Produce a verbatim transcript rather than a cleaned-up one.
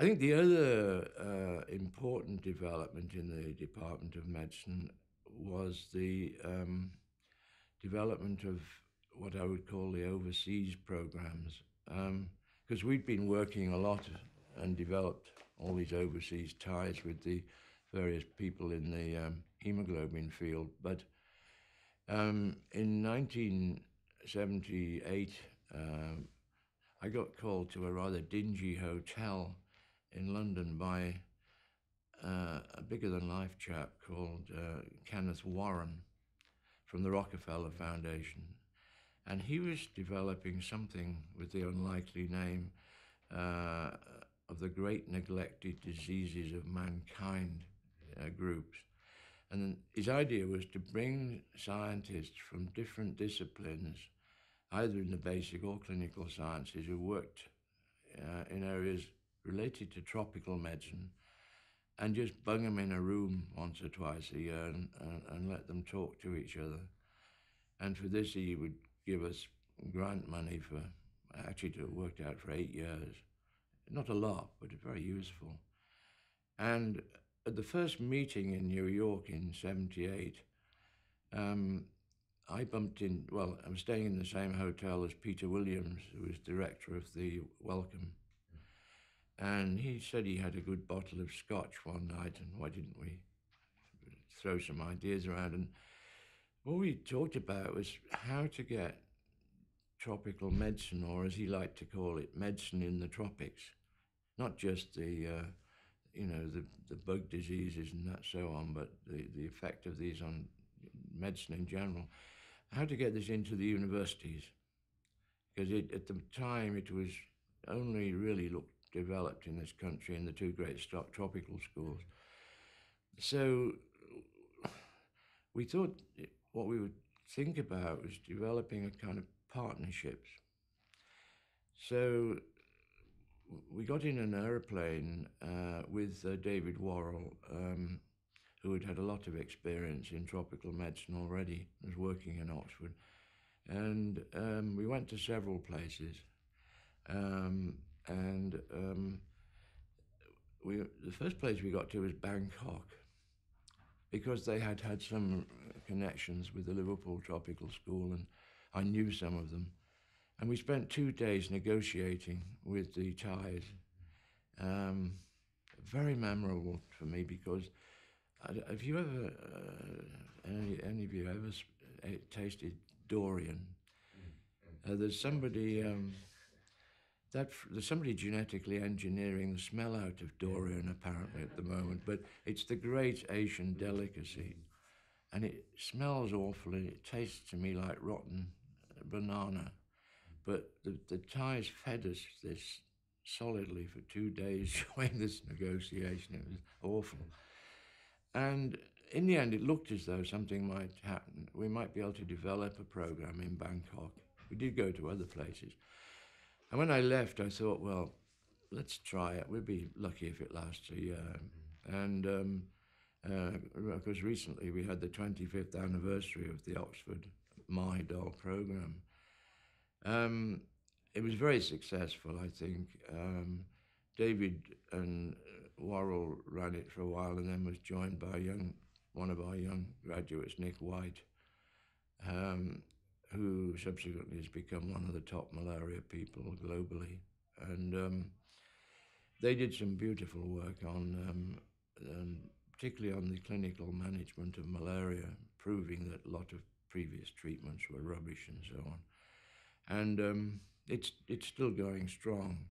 I think the other uh, important development in the Department of Medicine was the um, development of what I would call the overseas programs, because um, we'd been working a lot and developed all these overseas ties with the various people in the um, haemoglobin field. But um, in nineteen seventy-eight, uh, I got called to a rather dingy hotel in London by uh, a bigger-than-life chap called uh, Kenneth Warren from the Rockefeller Foundation. And he was developing something with the unlikely name uh, of the Great Neglected Diseases of Mankind uh, Groups. And his idea was to bring scientists from different disciplines, either in the basic or clinical sciences, who worked uh, in areas related to tropical medicine, and just bung them in a room once or twice a year and, and, and let them talk to each other. And for this, he would give us grant money for, actually it worked out for eight years. Not a lot, but very useful. And at the first meeting in New York in seventy-eight, um, I bumped in, well, I was staying in the same hotel as Peter Williams, who was director of the Wellcome. And he said he had a good bottle of scotch one night, and why didn't we throw some ideas around? And what we talked about was how to get tropical medicine, or as he liked to call it, medicine in the tropics, not just the, uh, you know, the, the bug diseases and that so on, but the, the effect of these on medicine in general, how to get this into the universities. Because it, at the time it was only really looked developed in this country in the two great tropical schools. So we thought what we would think about was developing a kind of partnerships. So we got in an aeroplane uh, with uh, David Warrell, um, who had had a lot of experience in tropical medicine already, was working in Oxford. And um, we went to several places. Um, And um, we, the first place we got to was Bangkok, because they had had some connections with the Liverpool Tropical School, and I knew some of them. And we spent two days negotiating with the Thais. Um, very memorable for me, because I, if you ever, uh, any, any of you ever tasted durian, uh, there's somebody, um, That, there's somebody genetically engineering the smell out of durian, apparently, at the moment, but it's the great Asian delicacy. And it smells awful, and it tastes to me like rotten banana. But the, the Thais fed us this solidly for two days during this negotiation. It was awful. And in the end, it looked as though something might happen. We might be able to develop a program in Bangkok. We did go to other places. And when I left, I thought, well, let's try it. We'll be lucky if it lasts a year. And um, uh, because recently we had the twenty-fifth anniversary of the Oxford Mahidol program. Um, it was very successful, I think. Um, David and Warrell ran it for a while, and then was joined by young, one of our young graduates, Nick White, um, who subsequently has become one of the top malaria people globally. And um, they did some beautiful work on, um, um, particularly on the clinical management of malaria, proving that a lot of previous treatments were rubbish and so on. And um, it's, it's still going strong.